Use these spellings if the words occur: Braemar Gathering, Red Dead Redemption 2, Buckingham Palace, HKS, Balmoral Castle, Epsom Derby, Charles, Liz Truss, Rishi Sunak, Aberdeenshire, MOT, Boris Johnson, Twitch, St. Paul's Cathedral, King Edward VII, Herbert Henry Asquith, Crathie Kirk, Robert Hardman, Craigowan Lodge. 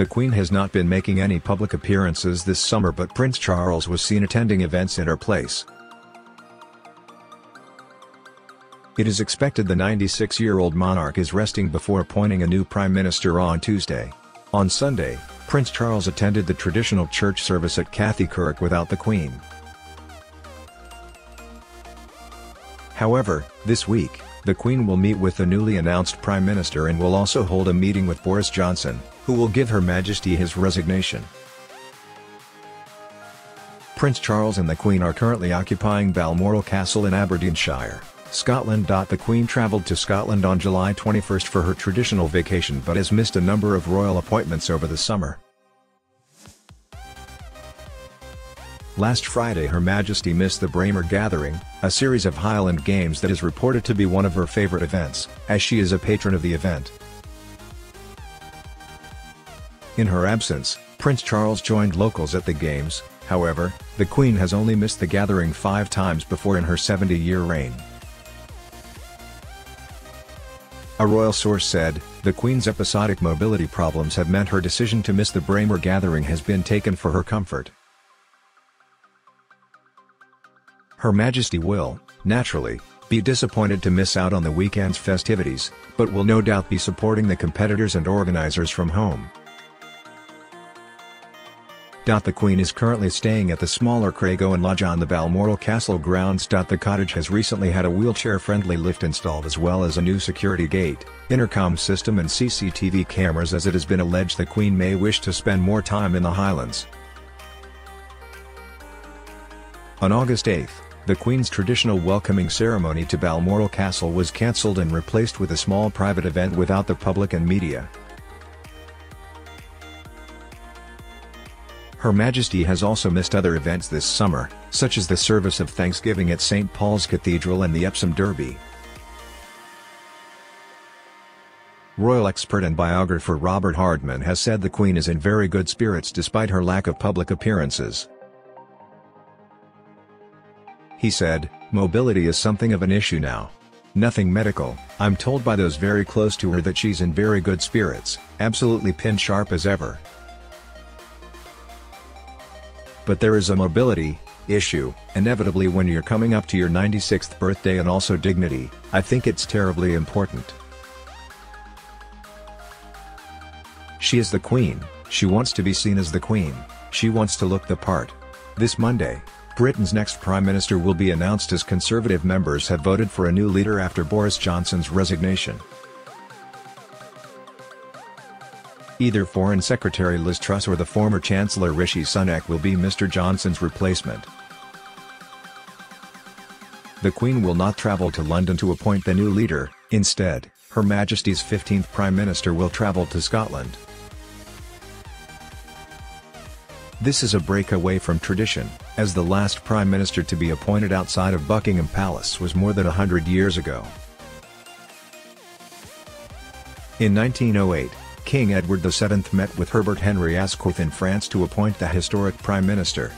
The Queen has not been making any public appearances this summer, but Prince Charles was seen attending events in her place. It is expected the 96-year-old monarch is resting before appointing a new Prime Minister on Tuesday. On Sunday, Prince Charles attended the traditional church service at Crathie Kirk without the Queen. However, this week, the Queen will meet with the newly announced Prime Minister and will also hold a meeting with Boris Johnson, who will give Her Majesty his resignation. Prince Charles and the Queen are currently occupying Balmoral Castle in Aberdeenshire, Scotland. The Queen travelled to Scotland on July 21 for her traditional vacation but has missed a number of royal appointments over the summer. Last Friday, Her Majesty missed the Braemar Gathering, a series of Highland games that is reported to be one of her favourite events, as she is a patron of the event. In her absence, Prince Charles joined locals at the games. However, the Queen has only missed the gathering 5 times before in her 70-year reign. A royal source said, the Queen's episodic mobility problems have meant her decision to miss the Braemar Gathering has been taken for her comfort. Her Majesty will, naturally, be disappointed to miss out on the weekend's festivities, but will no doubt be supporting the competitors and organizers from home. The Queen is currently staying at the smaller Craigowan Lodge on the Balmoral Castle grounds. The cottage has recently had a wheelchair-friendly lift installed as well as a new security gate, intercom system and CCTV cameras, as it has been alleged the Queen may wish to spend more time in the Highlands. On August 8, the Queen's traditional welcoming ceremony to Balmoral Castle was cancelled and replaced with a small private event without the public and media. Her Majesty has also missed other events this summer, such as the service of Thanksgiving at St. Paul's Cathedral and the Epsom Derby. Royal expert and biographer Robert Hardman has said the Queen is in very good spirits despite her lack of public appearances. He said, "Mobility is something of an issue now. Nothing medical. I'm told by those very close to her that she's in very good spirits, absolutely pin sharp as ever. But there is a mobility issue, inevitably, when you're coming up to your 96th birthday, and also dignity. I think it's terribly important. She is the Queen. She wants to be seen as the Queen. She wants to look the part." This Monday, Britain's next Prime Minister will be announced as Conservative members have voted for a new leader after Boris Johnson's resignation. Either Foreign Secretary Liz Truss or the former Chancellor Rishi Sunak will be Mr. Johnson's replacement. The Queen will not travel to London to appoint the new leader. Instead, Her Majesty's 15th Prime Minister will travel to Scotland. This is a breakaway from tradition, as the last Prime Minister to be appointed outside of Buckingham Palace was more than 100 years ago. In 1908, King Edward VII met with Herbert Henry Asquith in France to appoint the historic Prime Minister.